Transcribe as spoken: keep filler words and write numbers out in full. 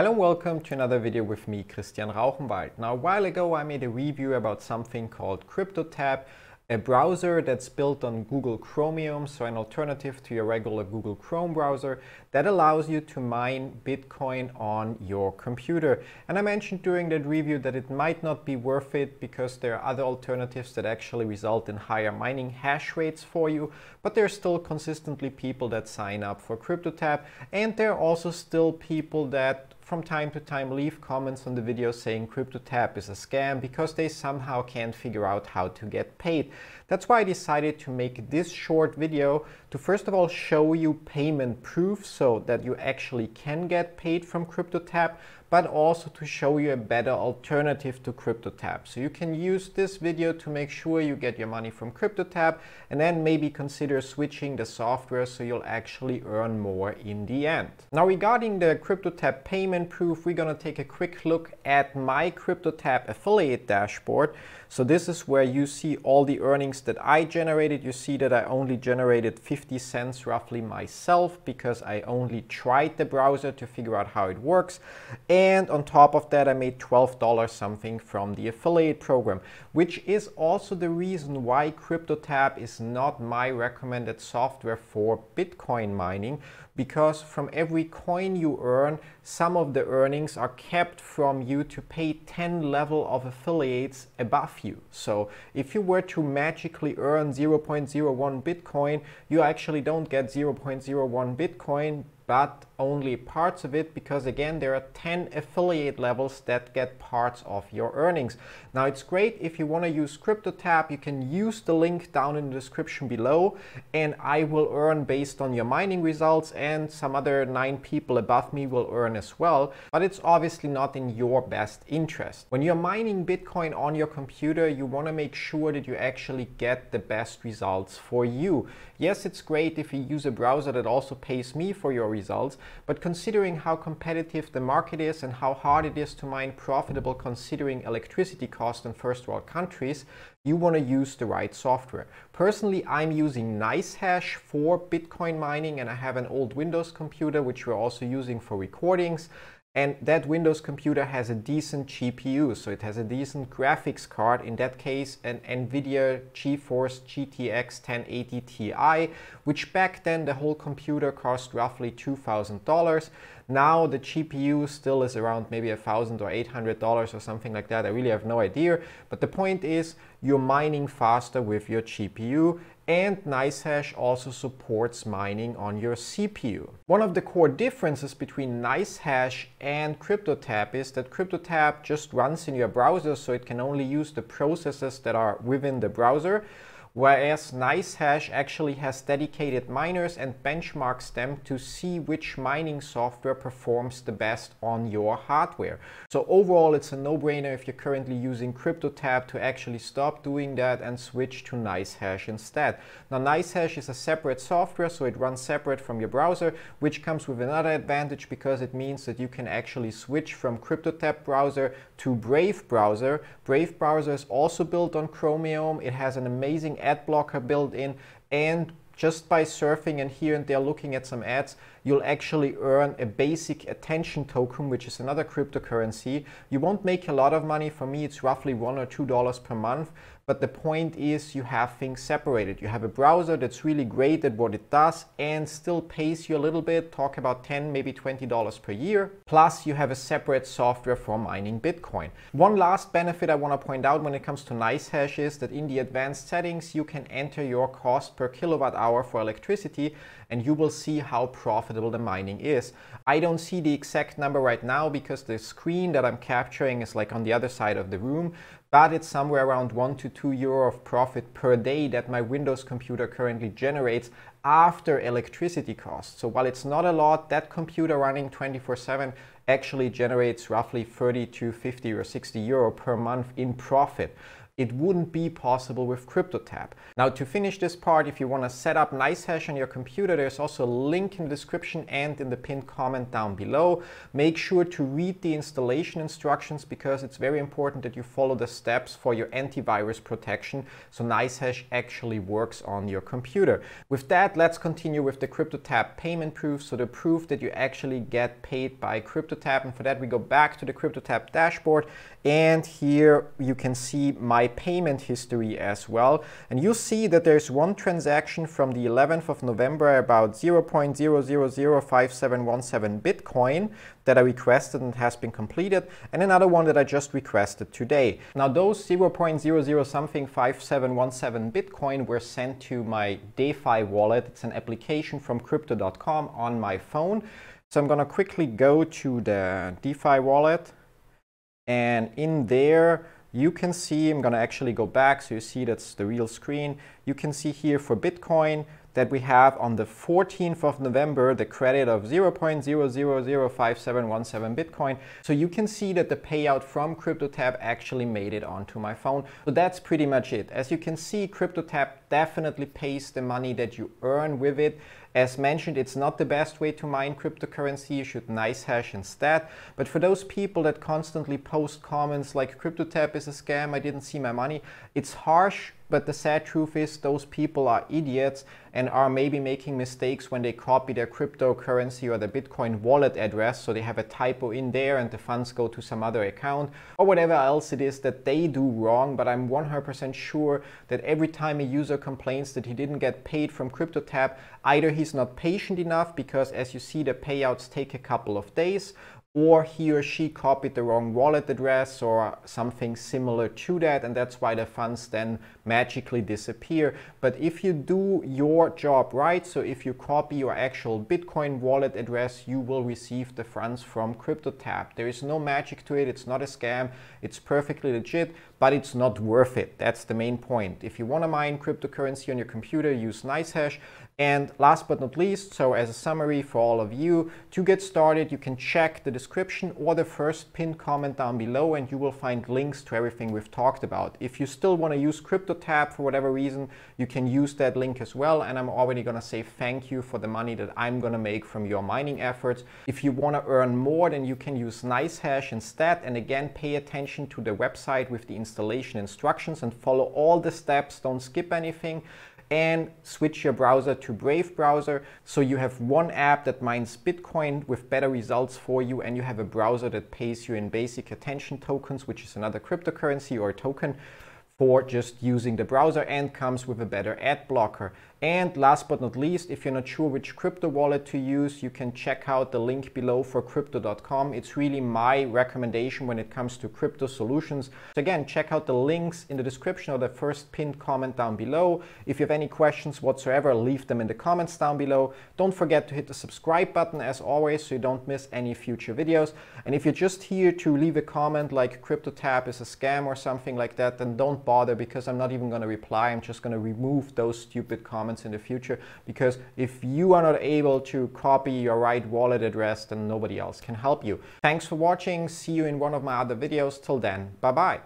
Hello and welcome to another video with me, Christian Rauchenwald. Now, a while ago I made a review about something called CryptoTab, a browser that's built on Google Chromium, so an alternative to your regular Google Chrome browser that allows you to mine Bitcoin on your computer. And I mentioned during that review that it might not be worth it because there are other alternatives that actually result in higher mining hash rates for you, but there are still consistently people that sign up for CryptoTab, and there are also still people that from time to time leave comments on the video saying CryptoTab is a scam because they somehow can't figure out how to get paid. That's why I decided to make this short video to first of all show you payment proof so that you actually can get paid from CryptoTab, but also to show you a better alternative to CryptoTab. So you can use this video to make sure you get your money from CryptoTab and then maybe consider switching the software so you'll actually earn more in the end. Now, regarding the CryptoTab payment proof, we're gonna take a quick look at my CryptoTab affiliate dashboard. So this is where you see all the earnings that I generated. You see that I only generated fifty cents roughly myself because I only tried the browser to figure out how it works. And And on top of that, I made twelve dollars something from the affiliate program, which is also the reason why CryptoTab is not my recommended software for Bitcoin mining, because from every coin you earn, some of the earnings are kept from you to pay ten level of affiliates above you. So if you were to magically earn zero point zero one Bitcoin, you actually don't get zero point zero one Bitcoin, but only parts of it, because again there are ten affiliate levels that get parts of your earnings. Now, it's great if you want to use CryptoTab. You can use the link down in the description below, and I will earn based on your mining results, and some other nine people above me will earn as well, but it's obviously not in your best interest. When you're mining Bitcoin on your computer, you want to make sure that you actually get the best results for you. Yes, it's great if you use a browser that also pays me for your results results, but considering how competitive the market is and how hard it is to mine profitable considering electricity costs in first world countries, you want to use the right software. Personally, I'm using NiceHash for Bitcoin mining, and I have an old Windows computer which we're also using for recordings. And that Windows computer has a decent G P U, so it has a decent graphics card, in that case an NVIDIA GeForce G T X ten eighty T I, which back then the whole computer cost roughly two thousand dollars. Now the G P U still is around maybe a thousand or eight hundred dollars or something like that. I really have no idea, but the point is you're mining faster with your G P U, and NiceHash also supports mining on your C P U. One of the core differences between NiceHash and CryptoTab is that CryptoTab just runs in your browser, so it can only use the processes that are within the browser, whereas NiceHash actually has dedicated miners and benchmarks them to see which mining software performs the best on your hardware. So overall, it's a no-brainer if you're currently using CryptoTab to actually stop doing that and switch to NiceHash instead. Now, NiceHash is a separate software, so it runs separate from your browser, which comes with another advantage because it means that you can actually switch from CryptoTab browser to Brave browser. Brave browser is also built on Chromium. It has an amazing ad blocker built in, and just by surfing and here and there looking at some ads, you'll actually earn a basic attention token, which is another cryptocurrency. You won't make a lot of money. For me, it's roughly one or two dollars per month. But the point is you have things separated. You have a browser that's really great at what it does and still pays you a little bit, talk about ten, maybe twenty dollars per year. Plus you have a separate software for mining Bitcoin. One last benefit I want to point out when it comes to NiceHash is that in the advanced settings, you can enter your cost per kilowatt hour for electricity, and you will see how profitable the mining is. I don't see the exact number right now because the screen that I'm capturing is like on the other side of the room, but it's somewhere around one to two euro of profit per day that my Windows computer currently generates after electricity costs. So while it's not a lot, that computer running twenty-four seven actually generates roughly thirty to fifty or sixty euro per month in profit. it wouldn't be possible with CryptoTab. Now, to finish this part, if you want to set up NiceHash on your computer, there's also a link in the description and in the pinned comment down below. Make sure to read the installation instructions because it's very important that you follow the steps for your antivirus protection so NiceHash actually works on your computer. With that, let's continue with the CryptoTab payment proof, so the proof that you actually get paid by CryptoTab. And for that, we go back to the CryptoTab dashboard, and here you can see my payment history as well. And you see that there's one transaction from the eleventh of November, about zero point zero zero zero five seven one seven Bitcoin that I requested and has been completed, and another one that I just requested today. Now those zero point zero zero something five seven one seven Bitcoin were sent to my DeFi wallet. It's an application from crypto dot com on my phone. So I'm gonna quickly go to the DeFi wallet, and in there you can see, I'm gonna actually go back so you see that's the real screen. You can see here for Bitcoin that we have on the fourteenth of November the credit of zero point zero zero zero five seven one seven Bitcoin. So you can see that the payout from CryptoTab actually made it onto my phone. So that's pretty much it. As you can see, CryptoTab definitely pays the money that you earn with it. As mentioned, it's not the best way to mine cryptocurrency. You should NiceHash instead. But for those people that constantly post comments like CryptoTab is a scam, I didn't see my money, it's harsh, but the sad truth is those people are idiots and are maybe making mistakes when they copy their cryptocurrency or their Bitcoin wallet address, so they have a typo in there and the funds go to some other account or whatever else it is that they do wrong. But I'm one hundred percent sure that every time a user complains that he didn't get paid from CryptoTab, either he he's not patient enough, because as you see the payouts take a couple of days, or he or she copied the wrong wallet address or something similar to that, and that's why the funds then magically disappear. But if you do your job right, so if you copy your actual Bitcoin wallet address, you will receive the funds from CryptoTab. There is no magic to it, it's not a scam, it's perfectly legit, but it's not worth it. That's the main point. If you want to mine cryptocurrency on your computer, use NiceHash. And last but not least, so as a summary for all of you, to get started, you can check the description or the first pinned comment down below, and you will find links to everything we've talked about. If you still want to use CryptoTab for whatever reason, you can use that link as well. And I'm already going to say thank you for the money that I'm going to make from your mining efforts. If you want to earn more, then you can use NiceHash instead. And again, pay attention to the website with the installation instructions and follow all the steps. Don't skip anything. And switch your browser to Brave Browser, so you have one app that mines Bitcoin with better results for you, and you have a browser that pays you in basic attention tokens, which is another cryptocurrency or token, for just using the browser, and comes with a better ad blocker. And last but not least, if you're not sure which crypto wallet to use, you can check out the link below for crypto dot com. It's really my recommendation when it comes to crypto solutions. So again, check out the links in the description or the first pinned comment down below. If you have any questions whatsoever, leave them in the comments down below. Don't forget to hit the subscribe button as always, so you don't miss any future videos. And if you're just here to leave a comment like CryptoTab is a scam or something like that, then don't bother, because I'm not even going to reply. I'm just going to remove those stupid comments in the future, because if you are not able to copy your right wallet address, then nobody else can help you. Thanks for watching. See you in one of my other videos. Till then, bye bye.